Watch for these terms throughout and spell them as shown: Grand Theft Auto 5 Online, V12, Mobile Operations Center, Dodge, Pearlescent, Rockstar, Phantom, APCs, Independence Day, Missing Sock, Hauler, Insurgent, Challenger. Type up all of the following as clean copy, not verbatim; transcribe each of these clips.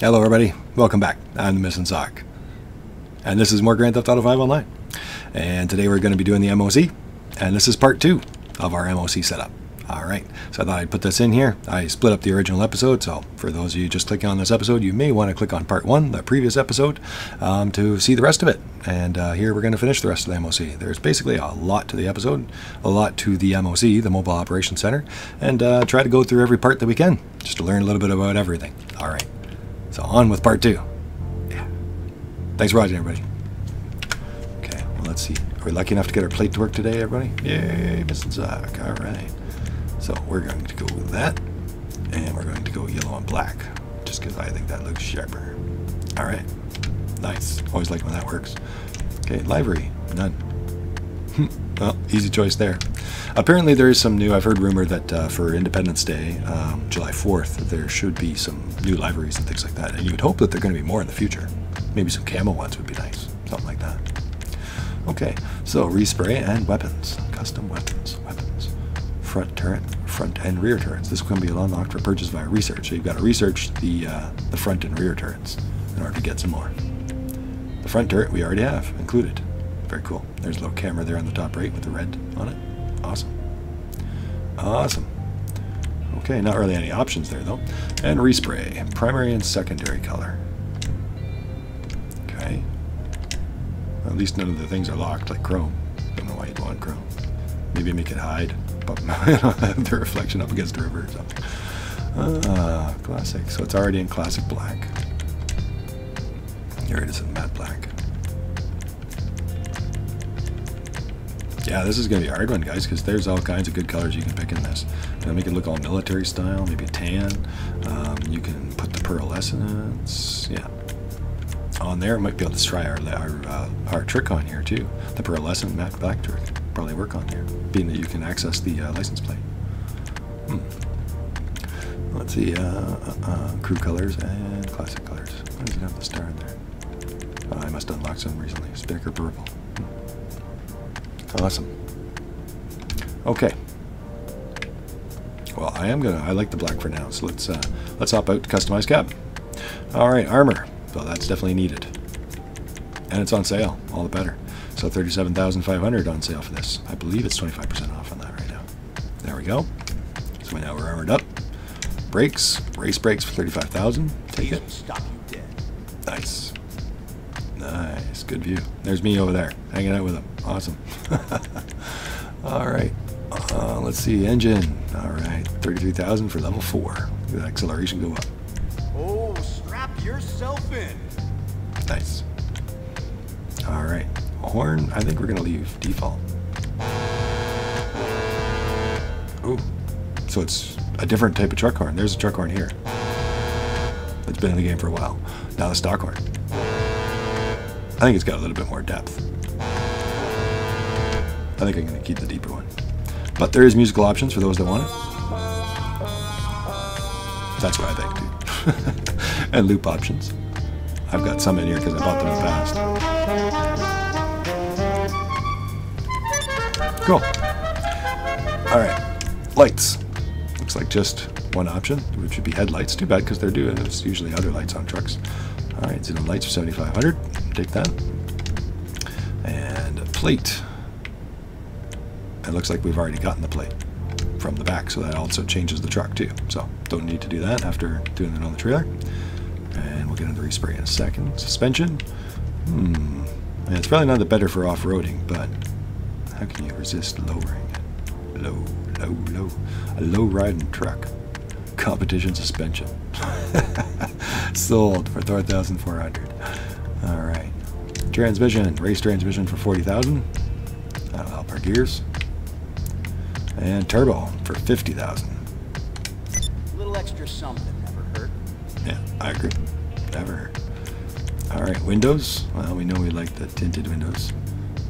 Hello everybody, welcome back. I'm the Missing Sock, and this is more Grand Theft Auto 5 Online. And today we're going to be doing the MOC, and this is part 2 of our MOC setup. Alright, so I thought I'd put this in here. I split up the original episode, so for those of you just clicking on this episode, you may want to click on part 1, the previous episode, to see the rest of it. And here we're going to finish the rest of the MOC. There's basically a lot to the episode, a lot to the MOC, the Mobile Operations Center, and try to go through every part that we can, just to learn a little bit about everything. Alright. So on with part 2. Yeah. Thanks for watching, everybody. Okay, well, let's see. Are we lucky enough to get our plate to work today, everybody? Yay, Missing Sock. All right. So we're going to go with that, and we're going to go yellow and black, just because I think that looks sharper. All right. Nice. Always like when that works. Okay, livery. None. Well, easy choice there. Apparently there is some new, I've heard rumor that for Independence Day, July 4th, there should be some new liveries and things like that. And you would hope that there are going to be more in the future. Maybe some camo ones would be nice. Something like that. Okay, so respray and weapons. Custom weapons. Weapons. Front turret, front and rear turrets. This can be unlocked for purchase via research. So you've got to research the front and rear turrets in order to get some more. The front turret we already have included. Very cool. There's a little camera there on the top right with the red on it. Awesome. Awesome. Okay, not really any options there though. And respray. Primary and secondary color. Okay. At least none of the things are locked, like chrome. Don't know why you'd want chrome. Maybe make it hide. But the reflection up against the river or something. Ah, classic. So it's already in classic black. Here it is in matte black. Yeah, this is going to be a hard one, guys, because there's all kinds of good colors you can pick in this. Make it look all military style, maybe tan. You can put the pearlescence, yeah, on there. Might be able to try our trick on here, too. The pearlescent matte black trick. Probably work on here, being that you can access the license plate. Let's see, crew colors and classic colors. Why does it have the star in there? I must unlock some recently. Specker purple. Awesome. Okay. Well, I like the black for now, so let's hop out to customize cab. All right, armor. Well, that's definitely needed, and it's on sale. All the better. So $37,500 on sale for this. I believe it's 25% off on that right now. There we go. So now we're armored up. Brakes, race brakes for $35,000. Take it. Stop you dead. Nice. Nice, good view. There's me over there, hanging out with him. Awesome. All right, let's see, engine. All right, $33,000 for level 4. Look at that acceleration go up. Oh, strap yourself in. Nice. All right, horn. I think we're gonna leave default. Oh, so it's a different type of truck horn. There's a truck horn here. It's been in the game for a while. Now the stock horn. I think it's got a little bit more depth. I think I'm going to keep the deeper one. But there is musical options for those that want it. That's what I think, dude. And loop options. I've got some in here because I bought them in the past. Cool. Alright. Lights. Looks like just one option, which would be headlights. Too bad because they're due, and it's usually other lights on trucks. Alright, zero lights for $7,500. Take that. And a plate. It looks like we've already gotten the plate from the back, so that also changes the truck too. So don't need to do that after doing it on the trailer. And we'll get into the respray in a second. Suspension. And it's probably not the better for off-roading, but how can you resist lowering it? Low, low, low. A low-riding truck. Competition suspension. Sold for $4,400. All right. Transmission. Race transmission for $40,000. That'll help our gears. And turbo for $50,000. A little extra something never hurt. Yeah, I agree. Never hurt. All right, windows. Well, we know we like the tinted windows.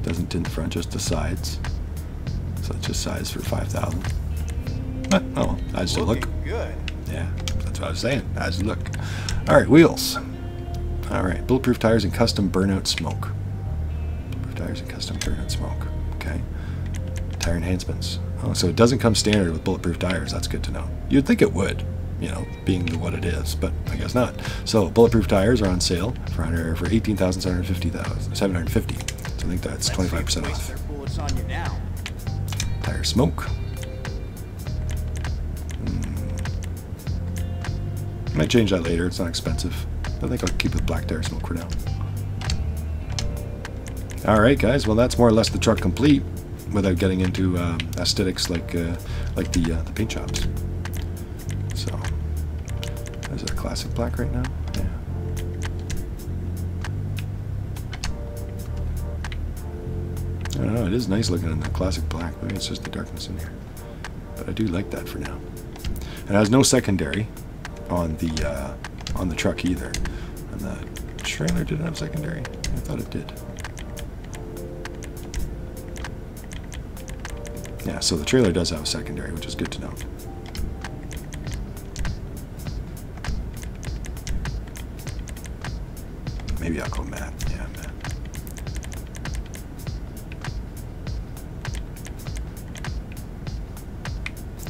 Doesn't tint the front, just the sides. So it's just sides for $5,000. But oh, I just look. Good. Yeah, that's what I was saying. I just look. All right, wheels. All right, bulletproof tires and custom burnout smoke. Bulletproof tires and custom burnout smoke. Okay. Tire enhancements. Oh, so it doesn't come standard with bulletproof tires. That's good to know. You'd think it would, you know, being what it is, but I guess not. So bulletproof tires are on sale for $18,750. So I think that's 25% off. Tire smoke. Might change that later. It's not expensive. I think I'll keep the black tire smoke for now. Alright guys, well that's more or less the truck complete without getting into aesthetics like the paint jobs. So, is it a classic black right now? Yeah. I don't know, it is nice looking in the classic black. Maybe it's just the darkness in here. But I do like that for now. And it has no secondary on the truck either. And the trailer didn't have secondary? I thought it did. Yeah, so the trailer does have a secondary, which is good to know. Maybe I'll go matte. Yeah, matte.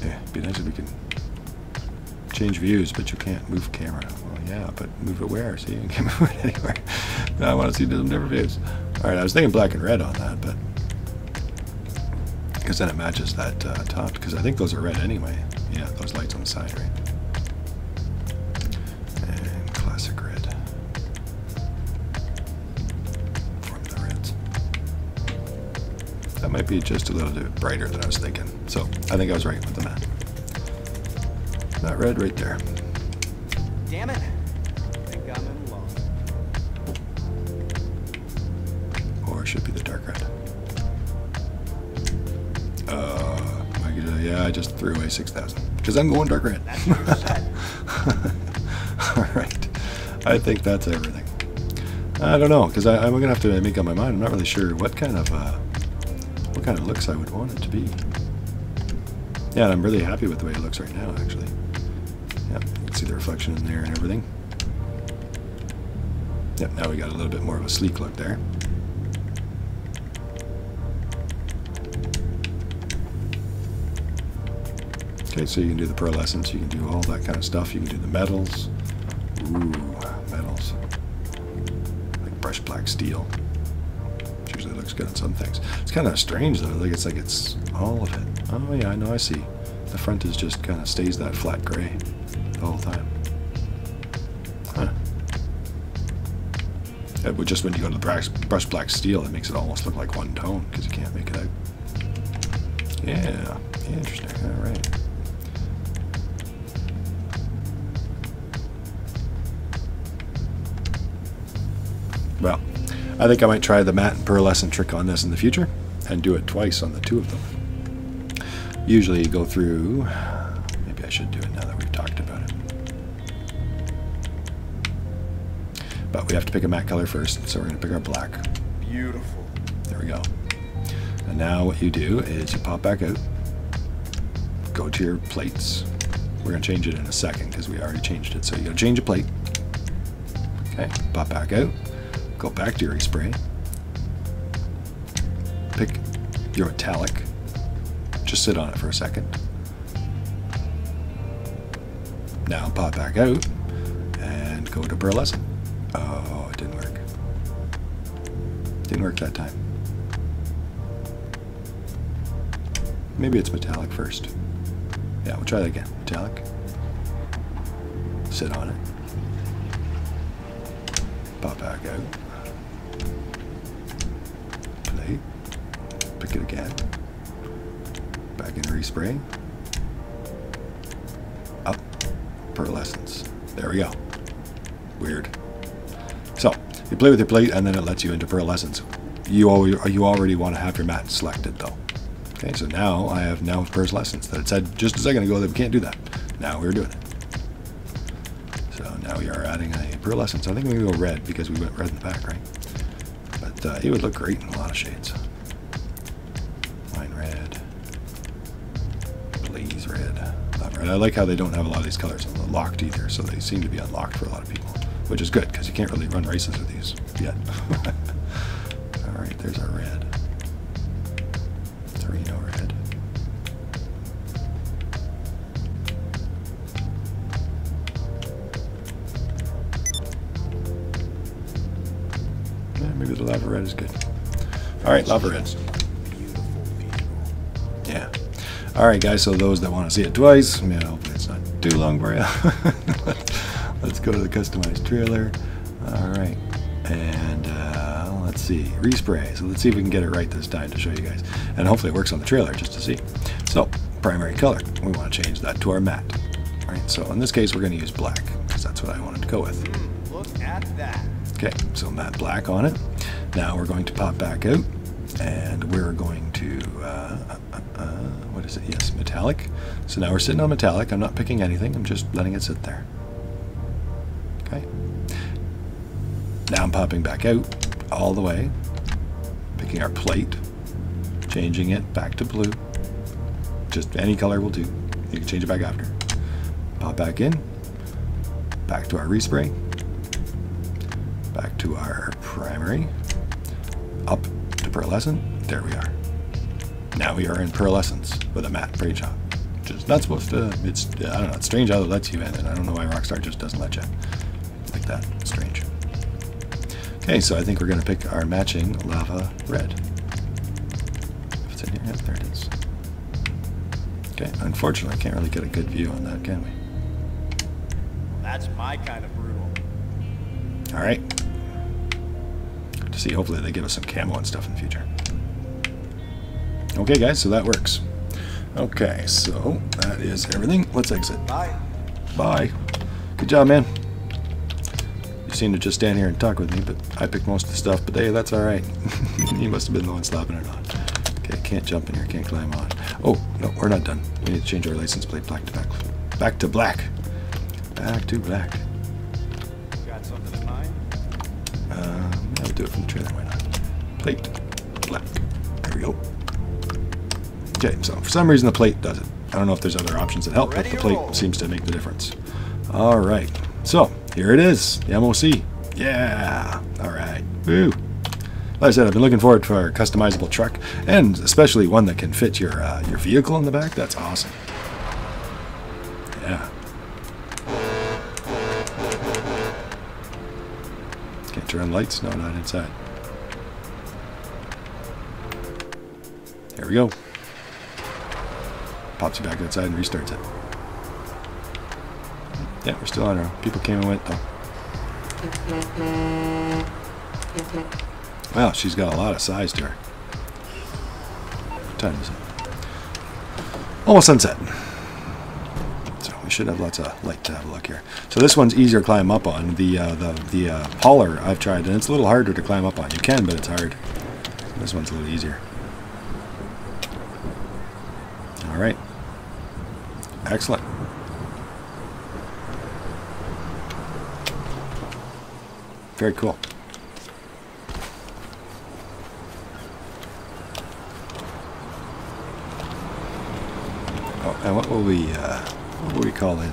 Yeah, it'd be nice if we can change views, but you can't move camera. Well, yeah, but move it where? See, you can't move it anywhere. No, I want to see some different views. All right, I was thinking black and red on that, but because then it matches that top, because I think those are red anyway. Yeah, those lights on the side, right? And classic red. From the reds. That might be just a little bit brighter than I was thinking. So I think I was right with the matte. That red right there. Damn it. I think I'm in love. Or it should be the dark red. Yeah, I just threw away 6,000 because I'm going dark red. All right, I think that's everything. I don't know, because I'm gonna have to make up my mind. I'm not really sure what kind of looks I would want it to be. Yeah, and I'm really happy with the way it looks right now, actually. Yeah, you can see the reflection in there and everything. Yep, now we got a little bit more of a sleek look there. So you can do the pearlescence, you can do all that kind of stuff, you can do the metals. Ooh, metals. Like brushed black steel. Which usually looks good on some things. It's kind of strange though, like it's all of it. Oh yeah, I know, I see. The front is just kind of stays that flat gray the whole time. Huh. But just when you go to the brushed black steel, it makes it almost look like one tone, because you can't make it out. Yeah, interesting, alright. Well, I think I might try the matte and pearlescent trick on this in the future and do it twice on the two of them. Usually you go through, maybe I should do it now that we've talked about it. But we have to pick a matte color first, so we're going to pick our black. Beautiful. There we go. And now what you do is you pop back out, go to your plates. We're going to change it in a second because we already changed it. So you're going to change a plate. Okay, pop back out. Go back to your e-spray, pick your metallic, just sit on it for a second. Now pop back out and go to pearlescent. Oh, it didn't work. Didn't work that time. Maybe it's metallic first. Yeah, we'll try that again. Metallic. Sit on it. Pop back out. Play. Pick it again. Back in respray. Up. Pearlescence. There we go. Weird. So you play with your plate and then it lets you into pearlescence. You already want to have your mat selected though. Okay, so now I have pearlescence that it said just a second ago that we can't do that. Now we're doing it. So now we are adding a pearlescence. I think we can go red because we went red in the back, right? But it would look great in a lot of shades. Mine red. Please red. Not red. I like how they don't have a lot of these colors locked either, so they seem to be unlocked for a lot of people, which is good because you can't really run races with these yet. All right, there's our red. Torino red. Maybe the lava red is good. All right, lava reds. Yeah. All right, guys, so those that want to see it twice, man, hopefully it's not too long for you. Let's go to the customized trailer. All right, and let's see, respray. So let's see if we can get it right this time to show you guys. And hopefully it works on the trailer just to see. So primary color, we want to change that to our matte. All right, so in this case, we're going to use black because that's what I wanted to go with. Look at that. Okay, so matte black on it. Now we're going to pop back out, and we're going to, what is it? Yes, metallic. So now we're sitting on metallic. I'm not picking anything. I'm just letting it sit there. Okay. Now I'm popping back out all the way, picking our plate, changing it back to blue. Just any color will do. You can change it back after. Pop back in, back to our respray, back to our primary, up to pearlescent. There we are. Now we are in pearlescence with a matte spray job. Just not supposed to, it's, I don't know, it's strange how it lets you in, and I don't know why Rockstar just doesn't let you in. Like that, strange. Okay, so I think we're gonna pick our matching lava red. If it's in here, yeah, there it is. Okay, unfortunately I can't really get a good view on that, can we? That's my kind of brutal. All right. To see, hopefully they give us some camo and stuff in the future. Okay guys, so that works. Okay, so that is everything. Let's exit. Bye. Bye. Good job, man. You seem to just stand here and talk with me, but I picked most of the stuff, but hey, that's all right. You must have been the one stopping it on. Okay, can't jump in here, can't climb on. Oh, no, we're not done. We need to change our license plate black to black. Back to black. Back to black. Got something in mind? I'll do it from the trailer, why not? Plate black. There we go. Okay, so for some reason the plate does it. I don't know if there's other options that help, but the plate seems to make the difference. All right, so here it is, the MOC. Yeah, all right, woo. Like I said, I've been looking forward for a customizable truck, and especially one that can fit your vehicle in the back. That's awesome. Yeah. Can't turn on lights? No, not inside. There we go. Pops you back outside and restarts it. Yeah, we're still on our own. People came and went though. Wow, she's got a lot of size to her. What time is it? Almost sunset. So we should have lots of light to have a look here. So this one's easier to climb up on. The hauler I've tried, and it's a little harder to climb up on. You can, but it's hard. This one's a little easier. All right. Excellent. Very cool. Oh, and what will we call in?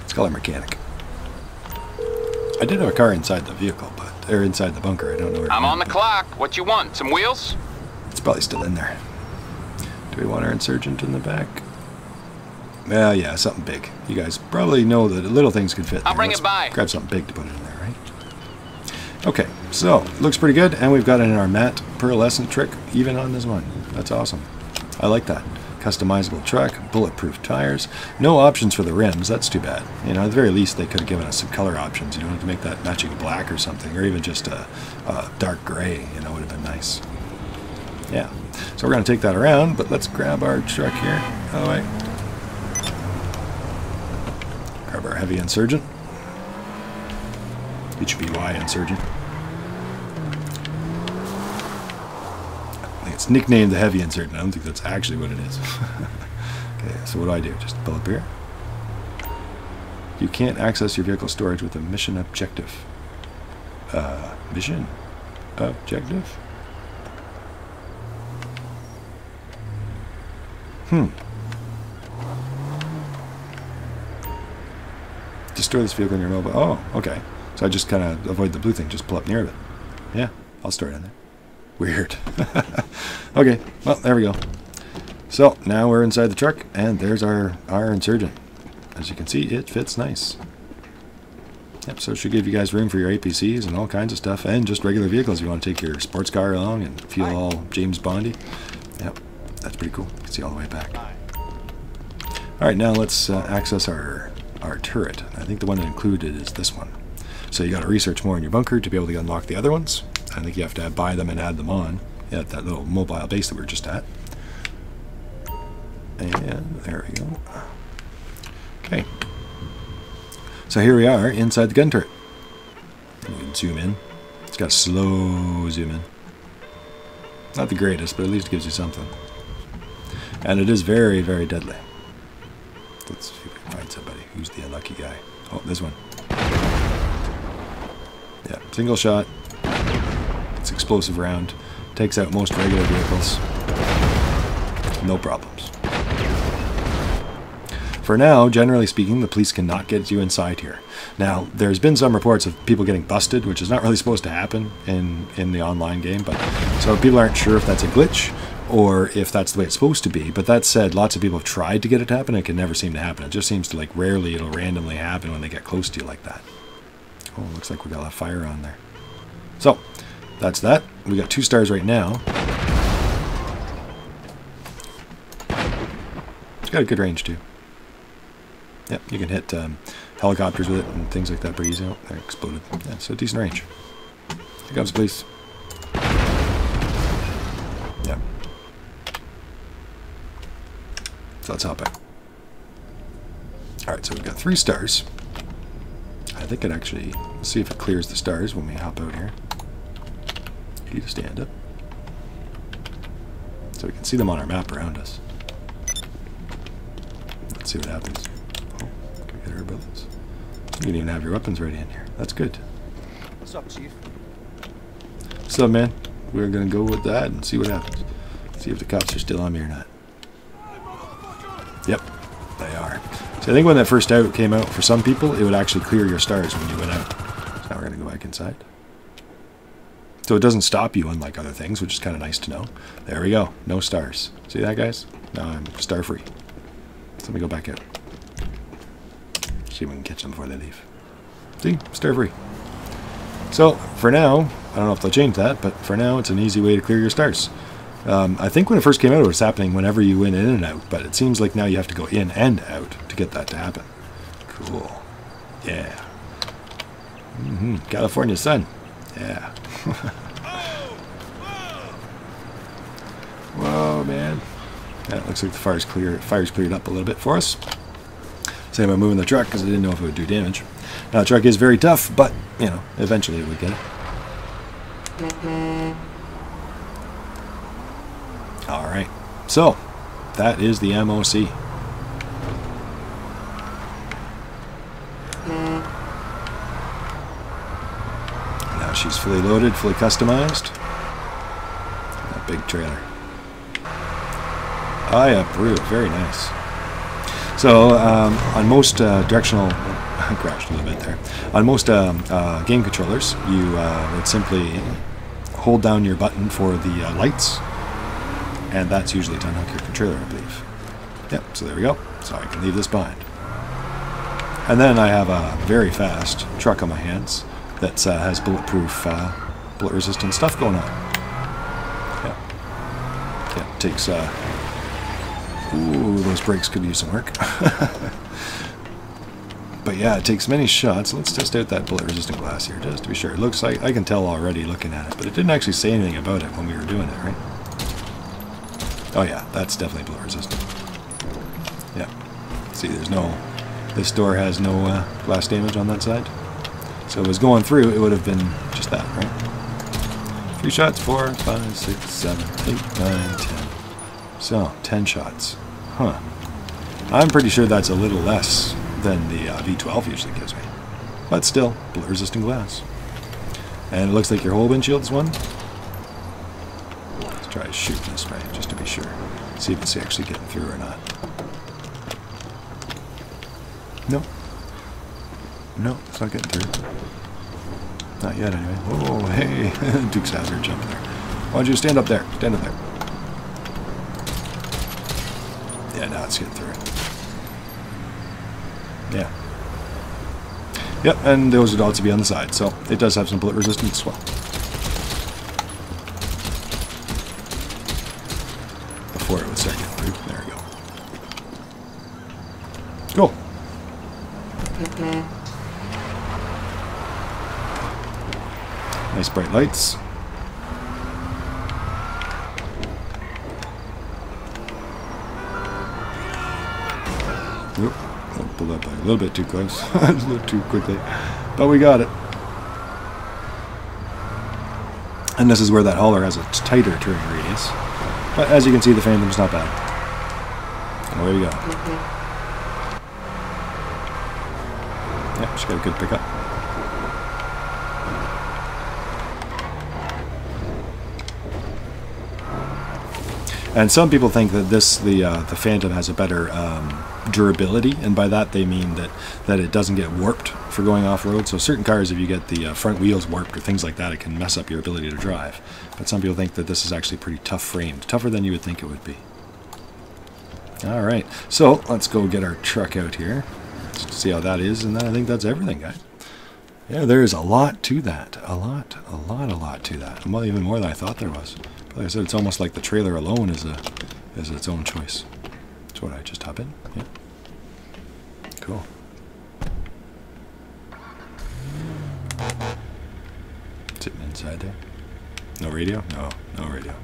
Let's call her mechanic. I did have a car inside the vehicle, but they're inside the bunker. I don't know where. I'm on the clock. What you want? Some wheels? It's probably still in there. Do we want our insurgent in the back? Well, yeah, something big. You guys probably know that little things can fit in there. I'll bring it by. Grab something big to put it in there, right? Okay, so looks pretty good, and we've got it in our matte pearlescent trick, even on this one. That's awesome. I like that. Customizable truck, bulletproof tires, no options for the rims. That's too bad. You know, at the very least, they could have given us some color options. You know, to make that matching black or something, or even just a dark gray. You know, would have been nice. Yeah, so we're going to take that around, but let's grab our truck here. All right. Grab our heavy insurgent. HBY insurgent. I think it's nicknamed the heavy insurgent. I don't think that's actually what it is. Okay, so what do I do? Just pull up here. You can't access your vehicle storage with a mission objective. Mission objective? Destroy this vehicle in your mobile. Oh, okay. So I just kind of avoid the blue thing. Just pull up near it. Yeah, I'll store it in there. Weird. Okay, well, there we go. So now we're inside the truck, and there's our insurgent. As you can see, it fits nice. Yep, so it should give you guys room for your APCs and all kinds of stuff, and just regular vehicles. You want to take your sports car along and feel all James Bondy. Yep, that's pretty cool. You can see all the way back. All right, now let's access our turret. I think the one included is this one. So you got to research more in your bunker to be able to unlock the other ones. I think you have to buy them and add them on at that little mobile base that we were just at. And there we go. Okay. So here we are inside the gun turret. You can zoom in. It's got a slow zoom in. Not the greatest, but at least it gives you something. And it is very, very deadly. Let's see if we can find somebody. Who's the unlucky guy? Oh, this one. Yeah, single shot. It's an explosive round. Takes out most regular vehicles. No problems. For now, generally speaking, the police cannot get you inside here. Now, there's been some reports of people getting busted, which is not really supposed to happen in the online game, but so people aren't sure if that's a glitch or if that's the way it's supposed to be. But that said, lots of people have tried to get it to happen and it can never seem to happen. It just seems to, like, rarely it'll randomly happen when they get close to you like that. Oh, looks like we got a lot of fire on there. So, that's that. We got 2 stars right now. It's got a good range, too. Yep, you can hit helicopters with it and things like that pretty easy. Oh, they're exploded. Yeah, so decent range. Here comes the police. Yeah. So let's hop back. Alright, so we've got 3 stars. I think it actually... Let's see if it clears the stars when we hop out here. You need to stand up. So we can see them on our map around us. Let's see what happens. Bullets. You can even have your weapons ready in here. That's good. What's up, Chief? What's up, man? We're gonna go with that and see what happens. See if the cops are still on me or not. Yep, they are. So I think when that first out came out, for some people, it would actually clear your stars when you went out. So now we're gonna go back inside. So it doesn't stop you, unlike other things, which is kind of nice to know. There we go. No stars. See that, guys? Now I'm star free. So let me go back out. See if we can catch them before they leave. See? Star free. So, for now, I don't know if they'll change that, but for now, it's an easy way to clear your stars. I think when it first came out, it was happening whenever you went in and out, but it seems like now you have to go in and out to get that to happen. Cool. Yeah. Mm-hmm. California sun. Yeah. Whoa, man. That looks like the fire's clear. Fire's cleared up a little bit for us. Same about moving the truck, because I didn't know if it would do damage. Now, the truck is very tough, but, you know, eventually it would get it. Alright, so, that is the MOC. Now she's fully loaded, fully customized. That big trailer. I approve, very nice. So on most directional, I crashed a little bit there. On most game controllers, you would simply hold down your button for the lights, and that's usually to unhook your controller, I believe. Yep. So there we go. So I can leave this behind. And then I have a very fast truck on my hands that has bulletproof, bullet-resistant stuff going on. Yeah. Yeah. It takes. Ooh, those brakes could use some work. But yeah, it takes many shots. Let's test out that bullet-resistant glass here, just to be sure. It looks like, I can tell already looking at it, but it didn't actually say anything about it when we were doing it, right? Oh yeah, that's definitely bullet-resistant. Yeah. See, there's no... This door has no glass damage on that side. So if it was going through, it would have been just that, right? 3 shots, 4, 5, 6, 7, 8, 9, 10. So, 10 shots. Huh. I'm pretty sure that's a little less than the V12 usually gives me. But still, bullet-resistant glass. And it looks like your whole windshield's one. Let's try shooting this way, just to be sure. See if it's actually getting through or not. No. No, it's not getting through. Not yet, anyway. Oh, hey. Duke's Hazard jumping there. Why don't you stand up there? Stand up there. Yeah, now it's getting through. Yeah. Yep, and those would also be on the side, so it does have some bullet resistance as well. Before it would start getting through. There we go. Cool. Nice bright lights. Oop, I'll pull that back a little bit too close. A little too quickly. But we got it. And this is where that hauler has a tighter turning radius. But as you can see, the Phantom's not bad. And away we go. Yep, she's got a good pickup. And some people think that the Phantom has a better durability, and by that they mean that it doesn't get warped for going off-road. So certain cars, if you get the front wheels warped or things like that, it can mess up your ability to drive. But some people think that this is actually pretty tough framed, tougher than you would think it would be. Alright, so let's go get our truck out here. Let's see how that is, and then I think that's everything, guys. Yeah, there is a lot to that. A lot to that. Well, even more than I thought there was. Like I said, it's almost like the trailer alone is its own choice. That's what I just hop in. Yeah. Cool. Sitting inside there. No radio? No, no radio.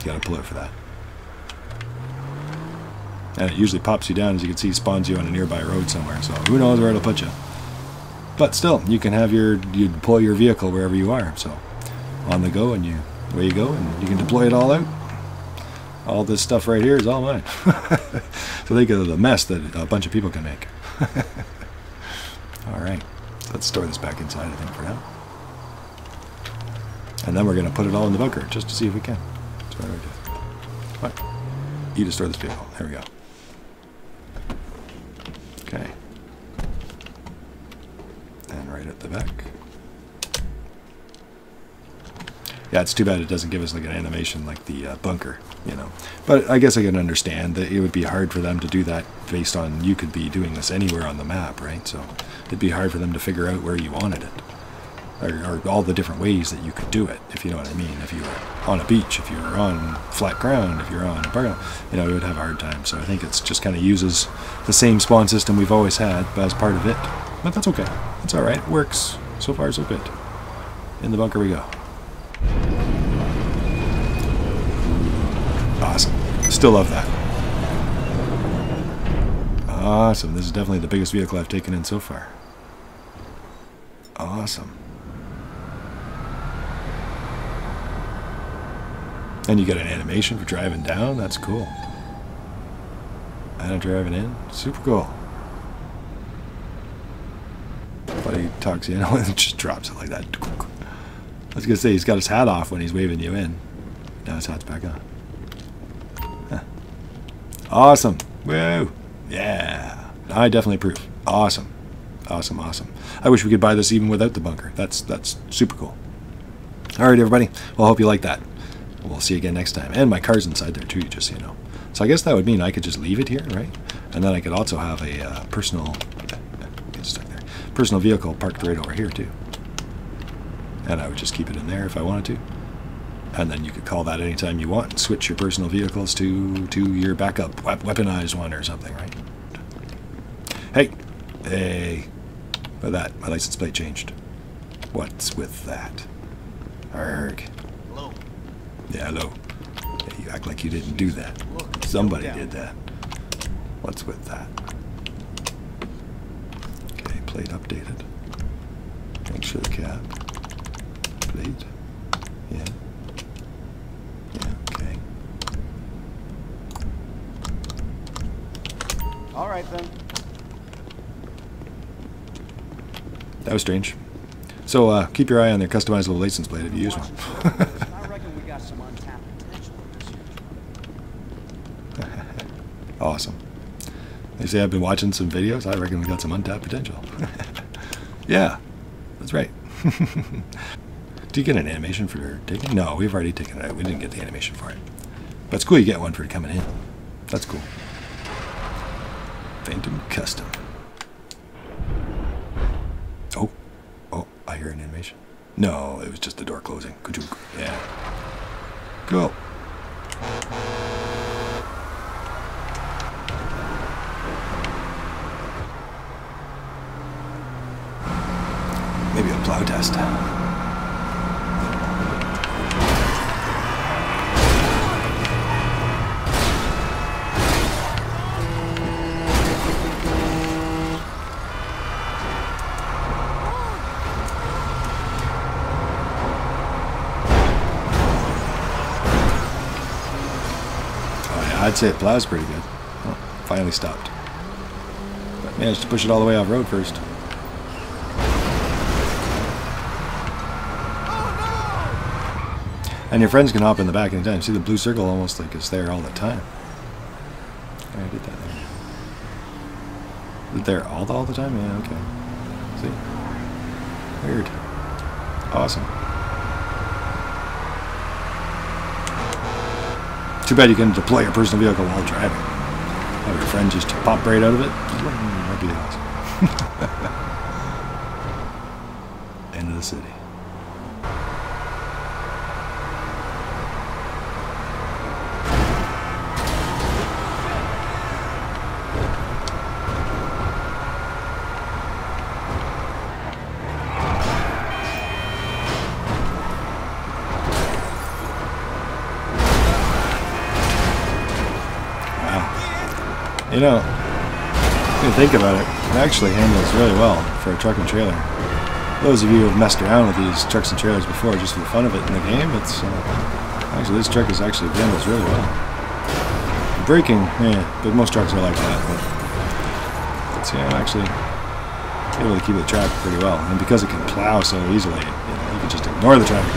You gotta pull it for that. And it usually pops you down, as you can see, spawns you on a nearby road somewhere. So who knows where it'll put you. But still, you can have you deploy your vehicle wherever you are. So on the go and Away you go, and you can deploy it all out. All this stuff right here is all mine. So think of the mess that a bunch of people can make. Alright, so let's store this back inside, I think, for now. And then we're going to put it all in the bunker, just to see if we can. That's what I would do. What? You just store this vehicle. There we go. Okay. And right at the back. Yeah, it's too bad it doesn't give us like an animation like the bunker, you know. But I guess I can understand that it would be hard for them to do that based on you could be doing this anywhere on the map, right? So it'd be hard for them to figure out where you wanted it. Or all the different ways that you could do it, if you know what I mean. If you were on a beach, if you were on flat ground, if you were on a park, you know, you would have a hard time. So I think it's just kind of uses the same spawn system we've always had as part of it. But that's okay. It's all right. Works. So far, so good. In the bunker we go. Awesome. Still love that. Awesome. This is definitely the biggest vehicle I've taken in so far. Awesome. And you got an animation for driving down? That's cool. And I'm driving in? Super cool. Buddy talks in and just drops it like that. I was going to say, he's got his hat off when he's waving you in. Now his hat's back on. Huh. Awesome. Woo. Yeah. I definitely approve. Awesome. Awesome, awesome. I wish we could buy this even without the bunker. That's super cool. All right, everybody. Well, I hope you like that. We'll see you again next time. And my car's inside there, too, just so you know. So I guess that would mean I could just leave it here, right? And then I could also have a get stuck there. Personal vehicle parked right over here, too. And I would just keep it in there if I wanted to. And then you could call that anytime you want and switch your personal vehicles to your backup weaponized one or something, right? Hey! Hey! Look at that. My license plate changed. What's with that? Arrgh. Hello. Yeah, hello. Yeah, you act like you didn't do that. Look, somebody did that. What's with that? Okay, plate updated. Make sure the cab. Plate. Yeah. Yeah, okay. Alright then. That was strange. So keep your eye on their customizable license plate if you use one. Awesome. They say I've been watching some videos. I reckon we got some untapped potential. Yeah, that's right. Do you get an animation for taking? No, we've already taken it out. We didn't get the animation for it. But it's cool you get one for coming in. That's cool. Phantom Custom. I hear an animation. No, it was just the door closing. Yeah. Go. Maybe a plow test. I'd say the plow's pretty good. Well, finally stopped. But managed to push it all the way off road first. Oh, no! And your friends can hop in the back anytime. See the blue circle almost like it's there all the time. I did that there. Is it there all the time? Yeah, okay. See? Weird. Awesome. Too bad you can deploy your personal vehicle while driving. Have your friend just pop right out of it. That'd be awesome. End of the city. You know, if you think about it, it actually handles really well for a truck and trailer. Those of you who have messed around with these trucks and trailers before, just for the fun of it in the game, it's actually this truck is actually handles really well. Braking, yeah, but most trucks are like that. But it's actually able to keep the track pretty well, and because it can plow so easily, you can just ignore the traffic.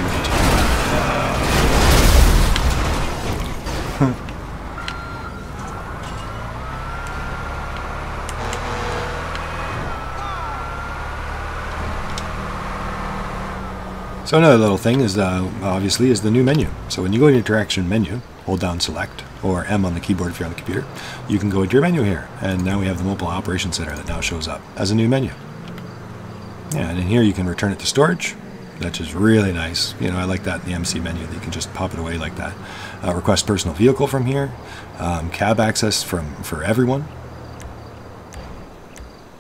So another little thing is, obviously, is the new menu. So when you go to your interaction menu, hold down select, or M on the keyboard if you're on the computer, you can go into your menu here. And now we have the Mobile Operations Center that now shows up as a new menu. Yeah, and in here you can return it to storage, which is really nice. You know, I like that in the MC menu, that you can just pop it away like that. Request personal vehicle from here, cab access for everyone.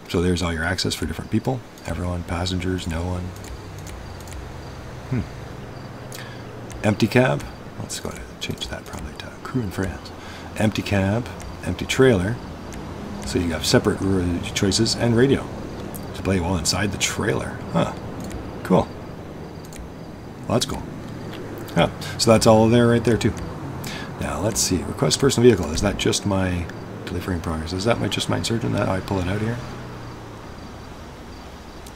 So there's all your access for different people, everyone, passengers, no one. Empty cab, let's go ahead and change that probably to crew and friends. Empty cab, empty trailer, so you have separate choices, and radio to play while inside the trailer. Huh, cool. Well, that's cool. Yeah, so that's all there right there too. Now let's see, request personal vehicle. Is that just my delivering progress? Is that just my Insurgent? That I pull it out here?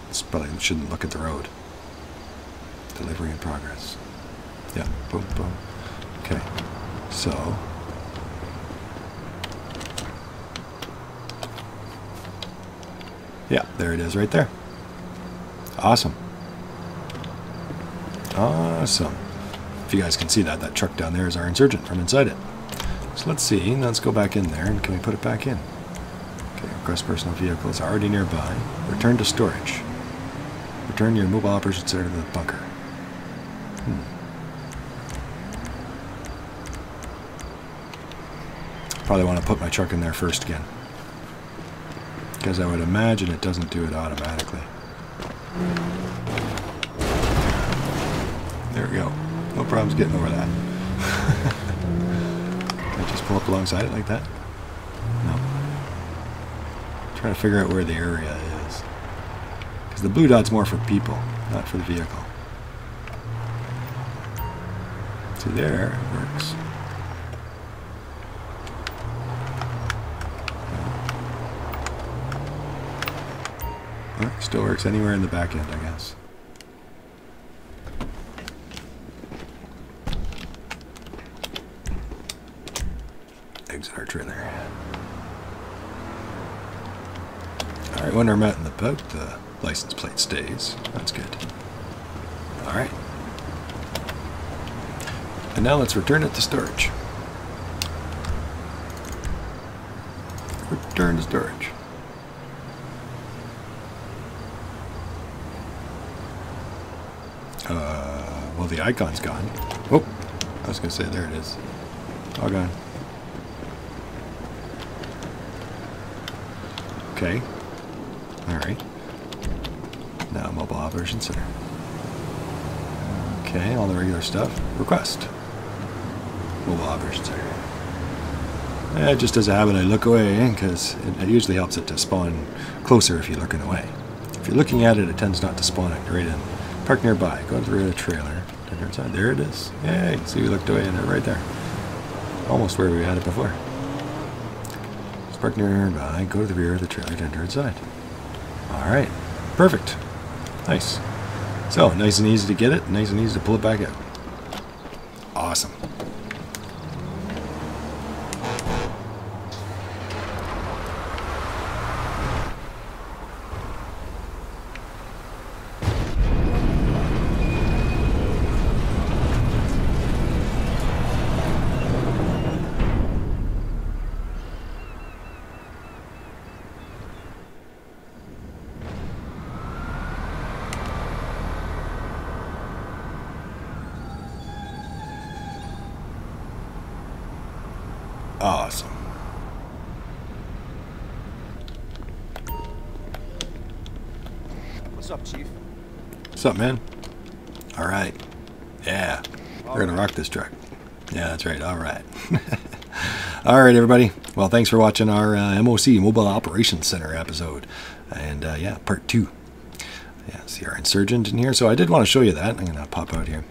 This probably shouldn't look at the road. Delivery in progress. Yeah, boom, boom. Okay, so. Yeah, there it is right there. Awesome. Awesome. If you guys can see that, that truck down there is our Insurgent from inside it. So let's see, let's go back in there, and can we put it back in? Okay, request personal vehicle is already nearby. Return to storage. Return your Mobile Operations Center to the bunker. Probably want to put my truck in there first again, because I would imagine it doesn't do it automatically. There we go. No problems getting over that. Can I just pull up alongside it like that? No. I'm trying to figure out where the area is, because the blue dot's more for people, not for the vehicle. See, there it works. Well, it still works anywhere in the back end, I guess. Exit our trailer. Alright, when I'm out in the boat, the license plate stays. That's good. Alright. And now let's return it to storage. Return to storage. Well, the icon's gone. Oh, I was going to say, there it is. All gone. Okay. All right. Now, Mobile Operations Center. Okay, all the regular stuff. Request. Mobile Operations Center. Yeah, just as a habit, I look away, because it usually helps it to spawn closer if you're looking away. If you're looking at it, it tends not to spawn it right in. Park nearby. Go to the trailer. There it is. Yeah, you can see we looked away and they're right there. Almost where we had it before. Just park nearby. Go to the rear of the trailer to enter inside. Alright. Perfect. Nice. So, nice and easy to get it. Nice and easy to pull it back out. Awesome. Awesome. What's up, Chief? What's up, man? All right. Yeah. We're going to rock this truck. Yeah, that's right. All right. All right, everybody. Well, thanks for watching our MOC, Mobile Operations Center episode. And, yeah, part 2. Yeah, see our Insurgent in here. So I did want to show you that. I'm going to pop out here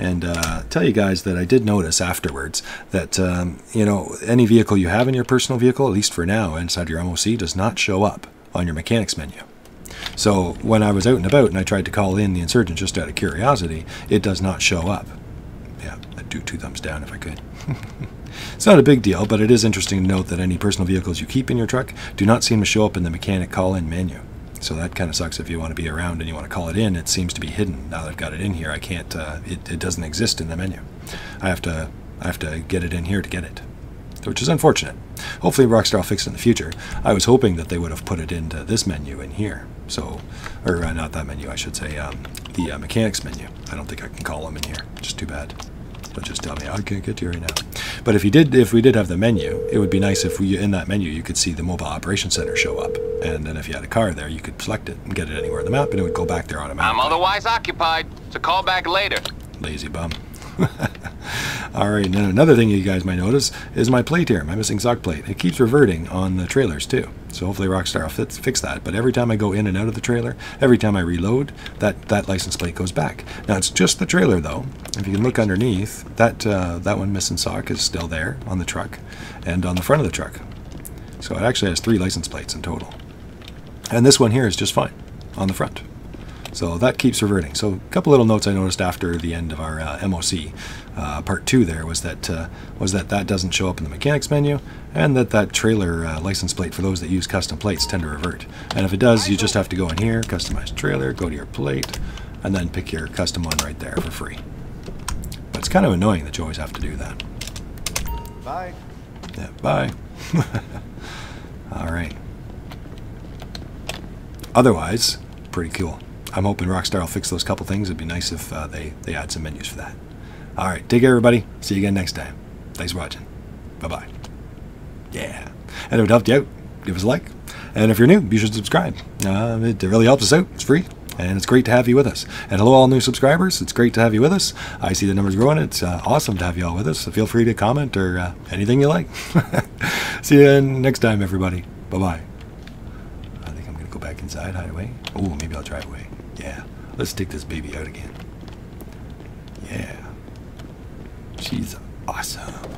and tell you guys that I did notice afterwards that, you know, any vehicle you have in your personal vehicle, at least for now, inside your MOC, does not show up on your mechanics menu. So when I was out and about and I tried to call in the Insurgent just out of curiosity, it does not show up. Yeah, I'd do 2 thumbs down if I could. It's not a big deal, but it is interesting to note that any personal vehicles you keep in your truck do not seem to show up in the mechanic call-in menu. So that kind of sucks. If you want to be around and you want to call it in, it seems to be hidden. Now that I've got it in here, I can't, it doesn't exist in the menu. I have to get it in here to get it, which is unfortunate. Hopefully Rockstar will fix it in the future. I was hoping that they would have put it into this menu in here. So, or not that menu, I should say, the mechanics menu. I don't think I can call them in here, which is too bad. But just tell me, I can't get to you right now. But if we did have the menu, it would be nice if we in that menu you could see the Mobile Operations Center show up, and then if you had a car there, you could select it and get it anywhere on the map, and it would go back there automatically. I'm otherwise occupied, so call back later. Lazy bum. All right, now another thing you guys might notice is my plate here, my Missing Sock plate. It keeps reverting on the trailers too, so hopefully Rockstar will fix that. But every time I go in and out of the trailer, every time I reload, that license plate goes back. Now it's just the trailer though. If you can look underneath, that one Missing Sock is still there on the truck and on the front of the truck. So it actually has 3 license plates in total. And this one here is just fine on the front. So that keeps reverting. So a couple little notes I noticed after the end of our MOC part 2 there was that doesn't show up in the mechanics menu, and that trailer license plate for those that use custom plates tend to revert. And if it does, you just have to go in here, customize trailer, go to your plate, and then pick your custom one right there for free. But it's kind of annoying that you always have to do that. Bye. Yeah, bye. All right. Otherwise, pretty cool. I'm hoping Rockstar will fix those couple things. It'd be nice if they add some menus for that. All right, take care, everybody. See you again next time. Thanks for watching. Bye-bye. Yeah. And if it helped you out, give us a like. And if you're new, be sure to subscribe. It really helps us out. It's free. And it's great to have you with us. And hello, all new subscribers. It's great to have you with us. I see the numbers growing. It's awesome to have you all with us. So feel free to comment or anything you like. See you next time, everybody. Bye-bye. I think I'm going to go back inside, hide away. Oh, maybe I'll drive away. Yeah, let's take this baby out again. Yeah, she's awesome.